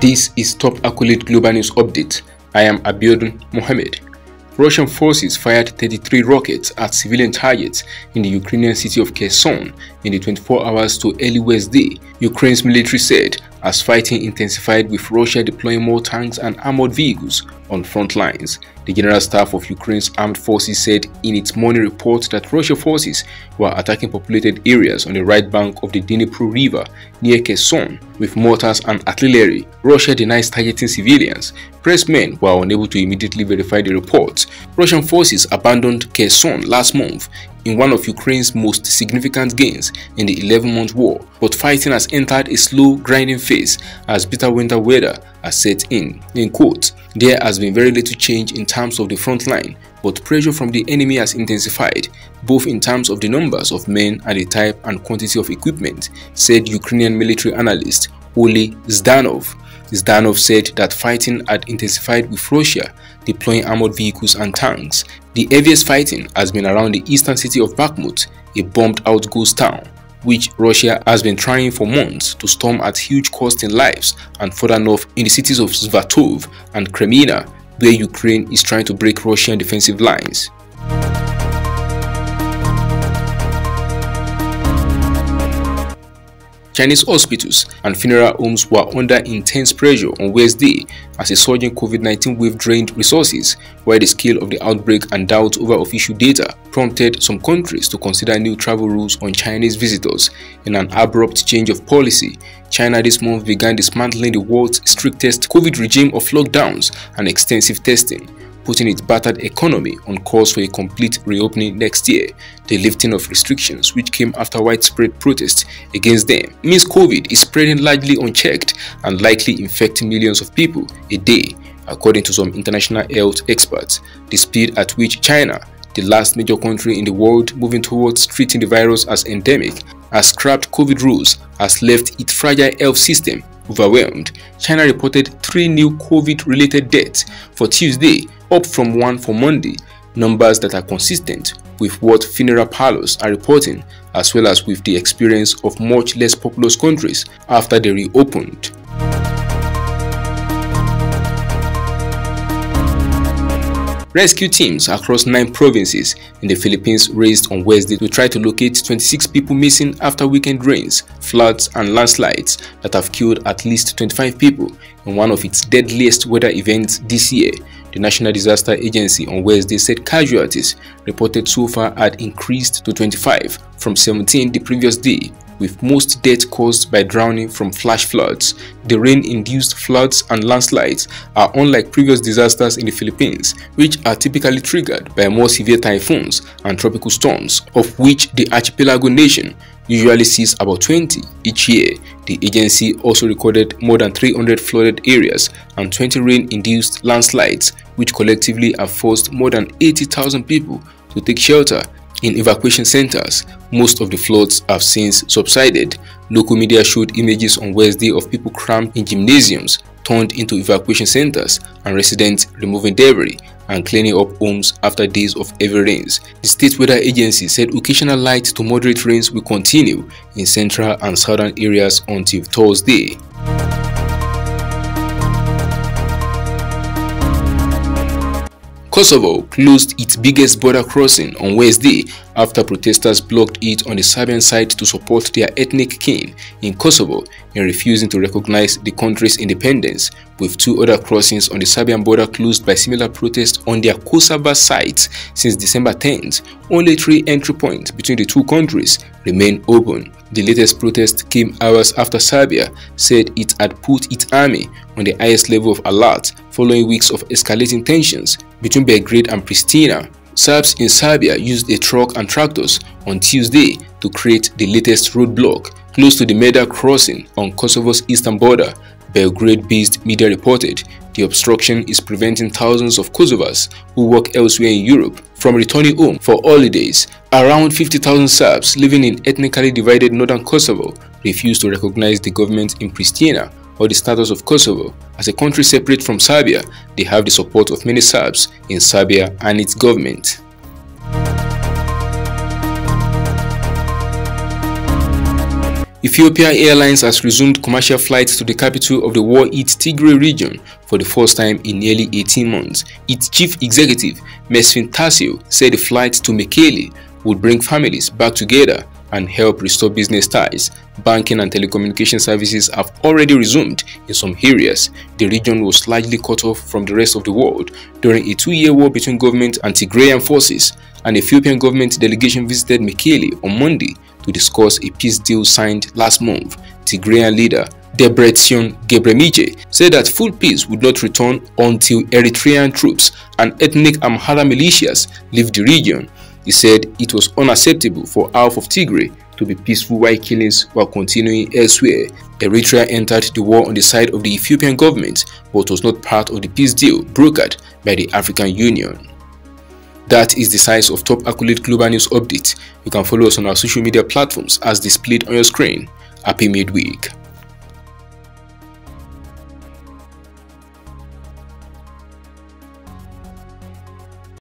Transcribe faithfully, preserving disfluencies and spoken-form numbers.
This is Top Accolade Global News Update. I am Abiodun Mohammed. Russian forces fired thirty-three rockets at civilian targets in the Ukrainian city of Kherson in the twenty-four hours to early Wednesday, Ukraine's military said, as fighting intensified with Russia deploying more tanks and armored vehicles on front lines. The General Staff of Ukraine's Armed Forces said in its morning report that Russian forces were attacking populated areas on the right bank of the Dnipro River near Kherson with mortars and artillery. Russia denies targeting civilians. Pressmen were unable to immediately verify the reports. Russian forces abandoned Kherson last month in one of Ukraine's most significant gains in the eleven-month war, but fighting has entered a slow, grinding phase as bitter winter weather has set in. In quote, there has been very little change in terms of the front line, but pressure from the enemy has intensified, both in terms of the numbers of men and the type and quantity of equipment, said Ukrainian military analyst Ole Zdanov. Zdanov said that fighting had intensified with Russia deploying armored vehicles and tanks. The heaviest fighting has been around the eastern city of Bakhmut, a bombed-out ghost town, which Russia has been trying for months to storm at huge cost in lives, and further north in the cities of Svatove and Kremina, where Ukraine is trying to break Russian defensive lines. Chinese hospitals and funeral homes were under intense pressure on Wednesday as a surging COVID nineteen wave drained resources, while the scale of the outbreak and doubts over official data prompted some countries to consider new travel rules on Chinese visitors. In an abrupt change of policy, China this month began dismantling the world's strictest COVID regime of lockdowns and extensive testing, putting its battered economy on course for a complete reopening next year. The lifting of restrictions, which came after widespread protests against them, means COVID is spreading largely unchecked and likely infecting millions of people a day, according to some international health experts. The speed at which China, the last major country in the world moving towards treating the virus as endemic, has scrapped COVID rules has left its fragile health system overwhelmed. China reported three new COVID-related deaths for Tuesday, up from one for Monday, numbers that are consistent with what funeral parlors are reporting, as well as with the experience of much less populous countries after they reopened. Rescue teams across nine provinces in the Philippines raised on Wednesday to try to locate twenty-six people missing after weekend rains, floods, and landslides that have killed at least twenty-five people in one of its deadliest weather events this year. The National Disaster Agency on Wednesday said casualties reported so far had increased to twenty-five from seventeen the previous day, with most deaths caused by drowning from flash floods. The rain-induced floods and landslides are unlike previous disasters in the Philippines, which are typically triggered by more severe typhoons and tropical storms, of which the archipelago nation usually sees about twenty each year. The agency also recorded more than three hundred flooded areas and twenty rain-induced landslides, which collectively have forced more than eighty thousand people to take shelter in evacuation centers. Most of the floods have since subsided. Local media showed images on Wednesday of people crammed in gymnasiums turned into evacuation centers and residents removing debris and cleaning up homes after days of heavy rains. The State Weather Agency said occasional light to moderate rains will continue in central and southern areas until Thursday. Kosovo closed its biggest border crossing on Wednesday after protesters blocked it on the Serbian side to support their ethnic kin in Kosovo in refusing to recognize the country's independence, with two other crossings on the Serbian border closed by similar protests on their Kosova sides since December tenth. Only three entry points between the two countries remain open. The latest protest came hours after Serbia said it had put its army on the highest level of alert following weeks of escalating tensions between Belgrade and Pristina. Serbs in Serbia used a truck and tractors on Tuesday to create the latest roadblock close to the Mekelle crossing on Kosovo's eastern border, Belgrade-based media reported. The obstruction is preventing thousands of Kosovars who work elsewhere in Europe from returning home for holidays. Around fifty thousand Serbs living in ethnically divided northern Kosovo refuse to recognize the government in Pristina or the status of Kosovo as a country separate from Serbia. They have the support of many Serbs in Serbia and its government. Ethiopia Airlines has resumed commercial flights to the capital of the war-hit Tigray region for the first time in nearly eighteen months. Its chief executive, Mesfin Tashio, said the flights to Mekelle would bring families back together and help restore business ties. Banking and telecommunication services have already resumed in some areas. The region was largely cut off from the rest of the world during a two-year war between government and Tigrayan forces. An Ethiopian government delegation visited Mekelle on Monday to discuss a peace deal signed last month. Tigrayan leader Debretsion Gebremichael said that full peace would not return until Eritrean troops and ethnic Amhara militias leave the region. He said it was unacceptable for half of Tigray to be peaceful while killings were continuing elsewhere. Eritrea entered the war on the side of the Ethiopian government but was not part of the peace deal brokered by the African Union. That is the size of top accolade global news update. You can follow us on our social media platforms as displayed on your screen. Happy midweek.